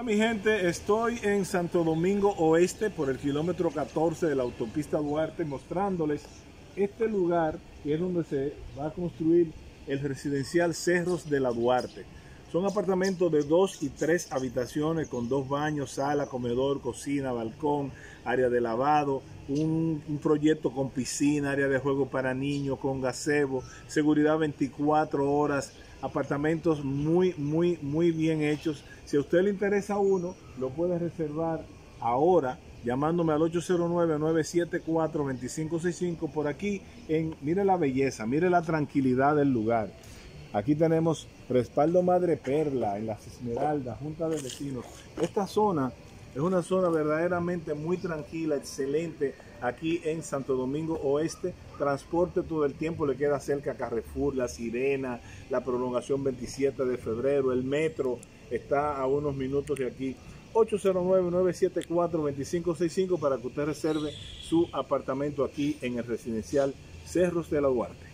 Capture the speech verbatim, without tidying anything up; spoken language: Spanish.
Hola mi gente, estoy en Santo Domingo Oeste por el kilómetro catorce de la autopista Duarte mostrándoles este lugar que es donde se va a construir el residencial Cerros de la Duarte. Son apartamentos de dos y tres habitaciones con dos baños, sala, comedor, cocina, balcón, área de lavado, un, un proyecto con piscina, área de juego para niños, con gazebo, seguridad veinticuatro horas, apartamentos muy, muy, muy bien hechos. Si a usted le interesa uno, lo puede reservar ahora llamándome al ocho cero nueve, nueve siete cuatro, dos cinco seis cinco por aquí. En, mire la belleza, mire la tranquilidad del lugar. Aquí tenemos Respaldo Madre Perla, en las Esmeraldas, Junta de Vecinos. Esta zona es una zona verdaderamente muy tranquila, excelente, aquí en Santo Domingo Oeste. Transporte todo el tiempo, le queda cerca Carrefour, La Sirena, la prolongación veintisiete de febrero, el metro está a unos minutos de aquí. ocho cero nueve, nueve siete cuatro, dos cinco seis cinco para que usted reserve su apartamento aquí en el residencial Cerros de la Duarte.